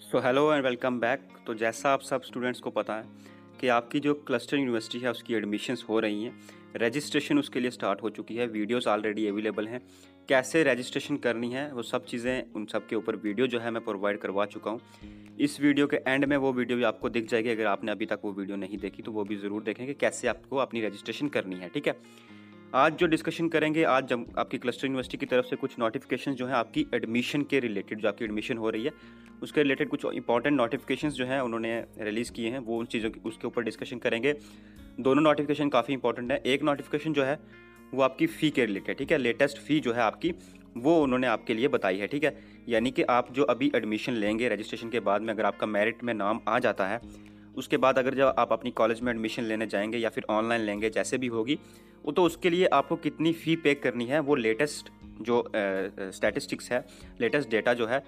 So hello and welcome back. तो जैसा आप सब स्टूडेंट्स को पता है कि आपकी जो क्लस्टर यूनिवर्सिटी है उसकी एडमिशन्स हो रही हैं, रजिस्ट्रेशन उसके लिए स्टार्ट हो चुकी है, वीडियोस ऑलरेडी अवेलेबल हैं, कैसे रजिस्ट्रेशन करनी है वो सब चीज़ें, उन सब के ऊपर वीडियो जो है मैं प्रोवाइड करवा चुका हूँ। इस वीडियो के एंड में वो वीडियो भी आपको दिख जाएगी, अगर आपने अभी तक वो वीडियो नहीं देखी तो वो भी ज़रूर देखें कि कैसे आपको अपनी रजिस्ट्रेशन करनी है। ठीक है, आज जो डिस्कशन करेंगे, आज जब आपकी क्लस्टर यूनिवर्सिटी की तरफ से कुछ नोटिफिकेशन जो है आपकी एडमिशन के रिलेटेड, जो आपकी एडमिशन हो रही है उसके रिलेटेड कुछ इंपॉर्टेंट नोटिफिकेशंस जो है उन्होंने रिलीज़ किए हैं, वो उन चीज़ों की उसके ऊपर डिस्कशन करेंगे। दोनों नोटिफिकेशन काफ़ी इंपॉर्टेंट है। एक नोटिफिकेशन जो है वो आपकी फ़ी के रिलेटेड, ठीक है, लेटेस्ट फ़ी जो है आपकी वो उन्होंने आपके लिए बताई है। ठीक है, यानी कि आप जो अभी एडमिशन लेंगे रजिस्ट्रेशन के बाद में, अगर आपका मेरिट में नाम आ जाता है, उसके बाद अगर जब आप अपनी कॉलेज में एडमिशन लेने जाएंगे या फिर ऑनलाइन लेंगे, जैसे भी होगी वो, तो उसके लिए आपको कितनी फ़ी पे करनी है वो लेटेस्ट जो स्टैटिस्टिक्स है, लेटेस्ट डेटा जो है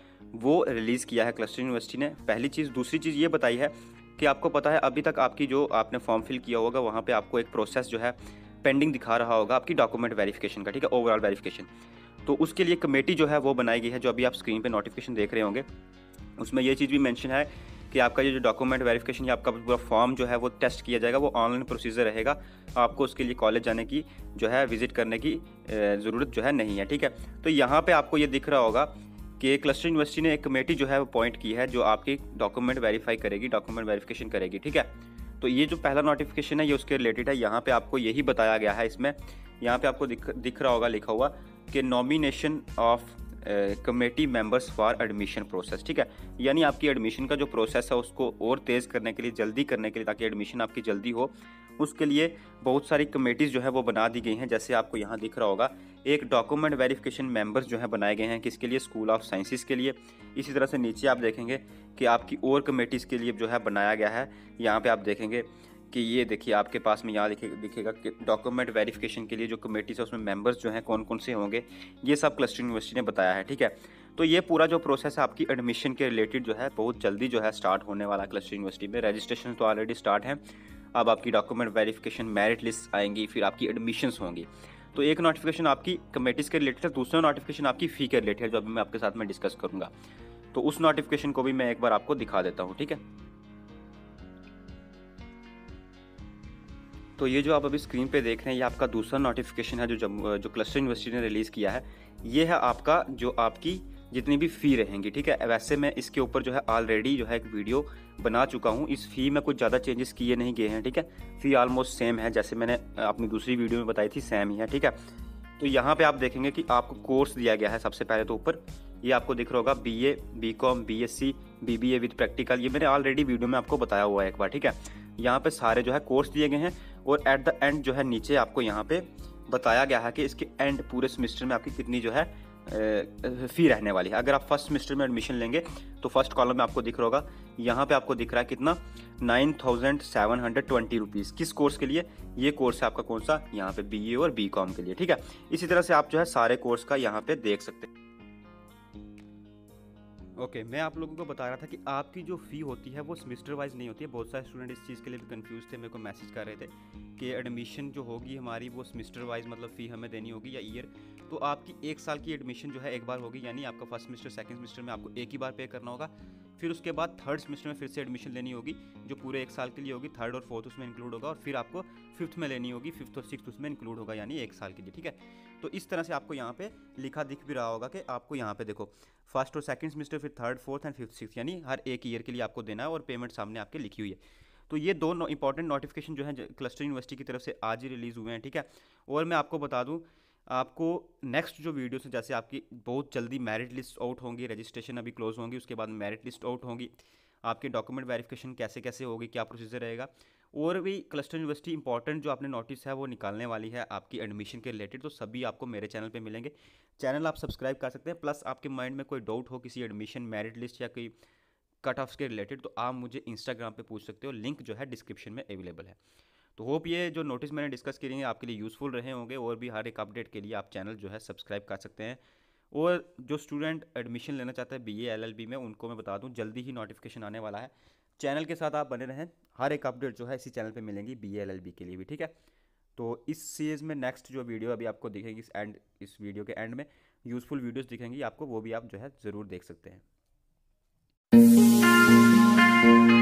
वो रिलीज़ किया है क्लस्टर यूनिवर्सिटी ने, पहली चीज़। दूसरी चीज़ ये बताई है कि आपको पता है अभी तक आपकी जो आपने फॉर्म फिल किया होगा वहाँ पे आपको एक प्रोसेस जो है पेंडिंग दिखा रहा होगा आपकी डॉक्यूमेंट वेरिफिकेशन का, ठीक है, ओवरऑल वेरिफिकेशन। तो उसके लिए कमेटी जो है वो बनाई गई है, जो अभी आप स्क्रीन पर नोटिफिकेशन देख रहे होंगे उसमें ये चीज़ भी मैंशन है कि आपका ये जो डॉक्यूमेंट वेरिफिकेशन या आपका पूरा फॉर्म जो है वो टेस्ट किया जाएगा, वो ऑनलाइन प्रोसीजर रहेगा, आपको उसके लिए कॉलेज जाने की जो है विज़िट करने की ज़रूरत जो है नहीं है। ठीक है, तो यहाँ पे आपको ये दिख रहा होगा कि क्लस्टर यूनिवर्सिटी ने एक कमेटी जो है वो अपॉइंट की है जो आपकी डॉक्यूमेंट वेरीफाई करेगी, डॉक्यूमेंट वेरीफिकेशन करेगी। ठीक है, तो ये जो पहला नोटिफिकेशन है ये उसके रिलेटेड है। यहाँ पर आपको यही बताया गया है, इसमें यहाँ पर आपको दिख रहा होगा लिखा हुआ कि nomination of committee members for admission process. ठीक है, यानी आपकी एडमिशन का जो प्रोसेस है उसको और तेज़ करने के लिए, जल्दी करने के लिए, ताकि एडमिशन आपकी जल्दी हो, उसके लिए बहुत सारी कमेटीज़ जो है वो बना दी गई हैं। जैसे आपको यहाँ दिख रहा होगा एक डॉक्यूमेंट वेरिफिकेशन मेंबर्स जो है बनाए गए हैं, किसके लिए, स्कूल ऑफ साइंसेस के लिए। इसी तरह से नीचे आप देखेंगे कि आपकी और कमेटीज़ के लिए जो है बनाया गया है। यहाँ पर आप देखेंगे कि ये देखिए आपके पास में यहाँ दिखेगा कि डॉक्यूमेंट वेरिफिकेशन के लिए जो कमेटीज़ है उसमें मेंबर्स जो हैं कौन कौन से होंगे, ये सब क्लस्टर यूनिवर्सिटी ने बताया है। ठीक है, तो ये पूरा जो प्रोसेस है आपकी एडमिशन के रिलेटेड जो है बहुत जल्दी जो है स्टार्ट होने वाला क्लस्टर यूनिवर्सिटी में। रजिस्ट्रेशन तो ऑलरेडी स्टार्ट है, अब आपकी डॉक्यूमेंट वेरिफिकेशन, मेरिट लिस्ट आएंगी, फिर आपकी एडमिशन्स होंगी। तो एक नोटिफिकेशन आपकी कमेटीज़ के रिलेटेड है, दूसरा नोटिफिकेशन आपकी फ़ी के रिलेटेड है जो अभी मैं आपके साथ में डिस्कस करूँगा, तो उस नोटिफिकेशन को भी मैं एक बार आपको दिखा देता हूँ। ठीक है, तो ये जो आप अभी स्क्रीन पे देख रहे हैं ये आपका दूसरा नोटिफिकेशन है जो क्लस्टर यूनिवर्सिटी ने रिलीज़ किया है। ये है आपका जो आपकी जितनी भी फ़ी रहेंगी। ठीक है, वैसे मैं इसके ऊपर जो है ऑलरेडी जो है एक वीडियो बना चुका हूँ। इस फ़ी में कुछ ज़्यादा चेंजेस किए नहीं गए हैं। ठीक है, फ़ी ऑलमोस्ट सेम है, जैसे मैंने अपनी दूसरी वीडियो में बताई थी, सेम ही है। ठीक है, तो यहाँ पर आप देखेंगे कि आपको कोर्स दिया गया है। सबसे पहले तो ऊपर ये आपको दिख रहा होगा BA, BCom, BSc, BBA with practical, ये मैंने ऑलरेडी वीडियो में आपको बताया हुआ है एक बार। ठीक है, यहाँ पे सारे जो है कोर्स दिए गए हैं और एट द एंड जो है नीचे आपको यहाँ पे बताया गया है कि इसके एंड पूरे सेमेस्टर में आपकी कितनी जो है फ़ी रहने वाली है। अगर आप फर्स्ट सेमेस्टर में एडमिशन लेंगे तो फर्स्ट कॉलम में आपको दिख रहा होगा, यहाँ पे आपको दिख रहा है कितना, 9720 रुपीज़। किस कोर्स के लिए? ये कोर्स है आपका कौन सा, यहाँ पे BA और BCom के लिए। ठीक है, इसी तरह से आप जो है सारे कोर्स का यहाँ पे देख सकते हैं। ओके, मैं आप लोगों को बता रहा था कि आपकी जो फ़ी होती है वो सेमेस्टर वाइज नहीं होती है। बहुत सारे स्टूडेंट इस चीज़ के लिए भी कंफ्यूज थे, मेरे को मैसेज कर रहे थे कि एडमिशन जो होगी हमारी वो सेमेस्टर वाइज मतलब फ़ी हमें देनी होगी या ईयर। तो आपकी एक साल की एडमिशन जो है एक बार होगी, यानी आपका फर्स्ट सेमेस्टर, सेकंड सेमेस्टर में आपको एक ही बार पे करना होगा, फिर उसके बाद थर्ड सेमेस्टर में फिर से एडमिशन लेनी होगी जो पूरे एक साल के लिए होगी, थर्ड और फोर्थ उसमें इंक्लूड होगा, और फिर आपको फिफ्थ में लेनी होगी, फिफ्थ और सिक्स्थ उसमें इंक्लूड होगा, यानी एक साल के लिए। ठीक है, तो इस तरह से आपको यहाँ पे लिखा दिख भी रहा होगा कि आपको यहाँ पे देखो फर्स्ट और सेकंड सेमेस्टर, फिर third, fourth and fifth, six, यानी हर एक ईयर के लिए आपको देना है, और पेमेंट सामने आपके लिखी हुई है। तो ये दो इंपॉर्टेंट नोटिफिकेशन जो है क्लस्टर यूनिवर्सिटी की तरफ से आज ही रिलीज़ हुए हैं। ठीक है, और मैं आपको बता दूँ, आपको नेक्स्ट जो वीडियोस हैं, जैसे आपकी बहुत जल्दी मेरिट लिस्ट आउट होंगी, रजिस्ट्रेशन अभी क्लोज होंगी, उसके बाद मेरिट लिस्ट आउट होंगी, आपके डॉक्यूमेंट वेरिफिकेशन कैसे कैसे होगी, क्या प्रोसीजर रहेगा, और भी क्लस्टर यूनिवर्सिटी इंपॉर्टेंट जो आपने नोटिस है वो निकालने वाली है आपकी एडमिशन के रिलेटेड, तो सभी आपको मेरे चैनल पे मिलेंगे। चैनल आप सब्सक्राइब कर सकते हैं, प्लस आपके माइंड में कोई डाउट हो किसी एडमिशन, मेरिट लिस्ट या कोई कट ऑफ्स के रिलेटेड तो आप मुझे इंस्टाग्राम पर पूछ सकते हो, लिंक जो है डिस्क्रिप्शन में अवेलेबल है। तो होप ये जो नोटिस मैंने डिस्कस किए हैं आपके लिए यूज़फुल रहे होंगे, और भी हर एक अपडेट के लिए आप चैनल जो है सब्सक्राइब कर सकते हैं। और जो स्टूडेंट एडमिशन लेना चाहते हैं BA LLB में, उनको मैं बता दूं जल्दी ही नोटिफिकेशन आने वाला है। चैनल के साथ आप बने रहें, हर एक अपडेट जो है इसी चैनल पे मिलेंगी BA LLB के लिए भी। ठीक है, तो इस सीरीज़ में नेक्स्ट जो वीडियो अभी आपको दिखेगी इस वीडियो के एंड में यूज़फुल वीडियोस दिखेंगी आपको, वो भी आप जो है ज़रूर देख सकते हैं।